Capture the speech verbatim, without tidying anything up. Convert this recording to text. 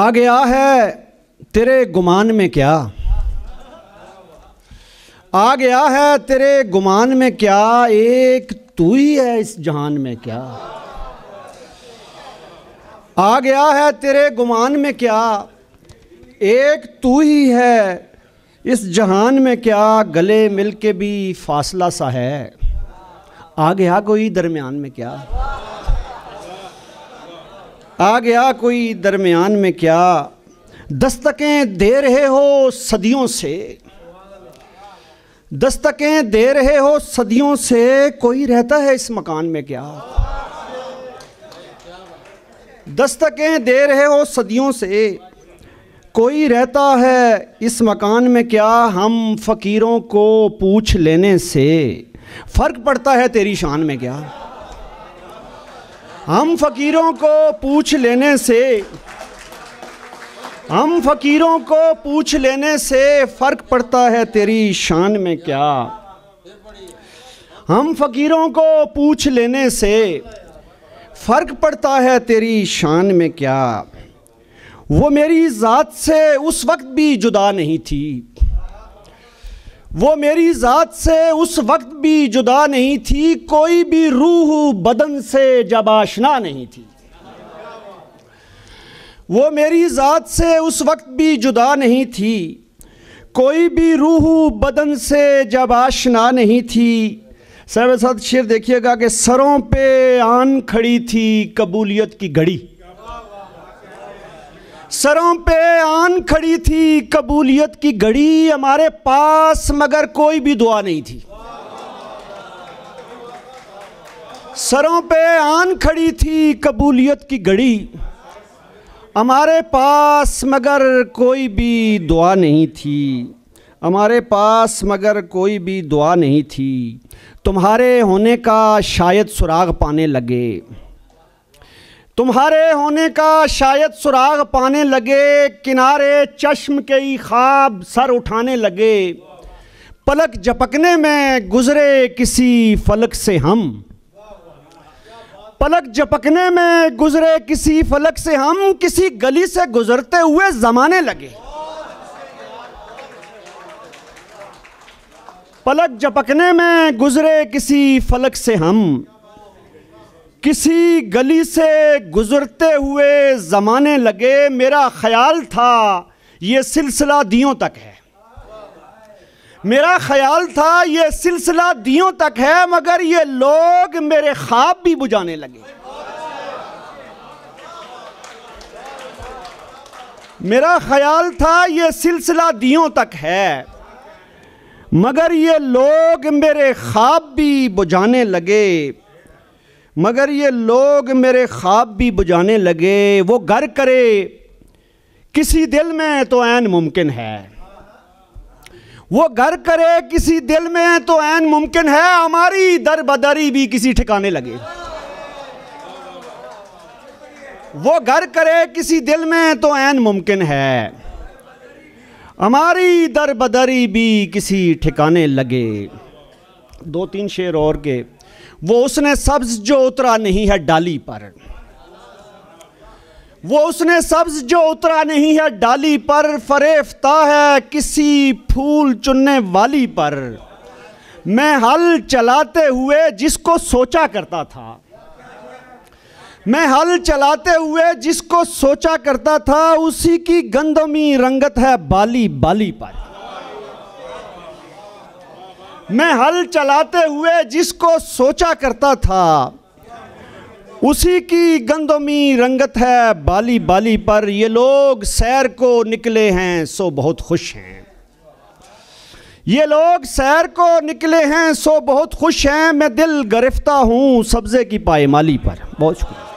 आ गया है तेरे गुमान में क्या, आ गया है तेरे गुमान में क्या, एक तू ही है इस जहान में क्या। आ गया है तेरे गुमान में क्या, एक तू ही है इस जहान में क्या, गले मिल के भी फासला सा है, आ गया कोई दरमियान में क्या। आ गया कोई दरमियान में क्या, दस्तकें दे रहे हो सदियों से, दस्तकें दे रहे हो सदियों से, कोई रहता है इस मकान में क्या। दस्तकें दे रहे हो सदियों से, कोई रहता है इस मकान में क्या, हम फ़कीरों को पूछ लेने से फ़र्क पड़ता है तेरी शान में क्या। हम फ़कीरों को पूछ लेने से, हम फ़कीरों को पूछ लेने से फ़र्क पड़ता है तेरी शान में क्या। हम फ़कीरों को पूछ लेने से फ़र्क पड़ता है तेरी शान में क्या, वो मेरी ज़ात से उस वक्त भी जुदा नहीं थी, वो मेरी ज़ात से उस वक्त भी जुदा नहीं थी, कोई भी रूह बदन से जब आशना नहीं थी, वो मेरी ज़ात से उस वक्त भी जुदा नहीं थी, कोई भी रूह बदन से जब आशना नहीं थी। साहब साथ शेर देखिएगा कि सरों पे आन खड़ी थी कबूलियत की घड़ी, सरों पे आन खड़ी थी कबूलियत की घड़ी, हमारे पास मगर कोई भी दुआ नहीं थी। सरों पे आन खड़ी थी कबूलियत की घड़ी, हमारे पास मगर कोई भी दुआ नहीं थी, हमारे पास मगर कोई भी दुआ नहीं थी। तुम्हारे होने का शायद सुराग पाने लगे, तुम्हारे होने का शायद सुराग पाने लगे, किनारे चश्म के ही ख्वाब सर उठाने लगे, पलक झपकने में गुज़रे किसी फलक से हम, पलक झपकने में गुज़रे किसी फलक से हम, किसी गली से गुज़रते हुए ज़माने लगे, पलक झपकने में गुज़रे किसी फलक से हम, किसी गली से गुज़रते हुए ज़माने लगे। मेरा ख़्याल था ये सिलसिला दियों तक है, मेरा ख़्याल था ये सिलसिला दियों तक है, मगर ये लोग मेरे ख्वाब भी बुझाने लगे। मेरा ख़्याल था ये सिलसिला दियों तक है, मगर ये लोग मेरे ख्वाब भी बुझाने लगे, मगर ये लोग मेरे ख्वाब भी बुझाने लगे। वो घर करे किसी दिल में तो ऐन मुमकिन है, वो घर करे किसी दिल में तो ऐन मुमकिन है, हमारी दर बदरी भी किसी ठिकाने लगे। वो घर करे किसी दिल में तो ऐन मुमकिन है, हमारी दर बदरी भी किसी ठिकाने लगे। दो तीन शेर और के। वो उसने सब्ज़ जो उतरा नहीं है डाली पर, वो उसने सब्ज़ जो उतरा नहीं है डाली पर, फरेफ्ता है किसी फूल चुनने वाली पर, मैं हल चलाते हुए जिसको सोचा करता था, मैं हल चलाते हुए जिसको सोचा करता था, उसी की गंदमी रंगत है बाली बाली पर, मैं हल चलाते हुए जिसको सोचा करता था, उसी की गंदमी रंगत है बाली बाली पर। ये लोग सैर को निकले हैं सो बहुत खुश हैं, ये लोग सैर को निकले हैं सो बहुत खुश हैं, मैं दिल गिरफ्ता हूँ सब्ज़े की पायमाली पर। बहुत शुक्रिया।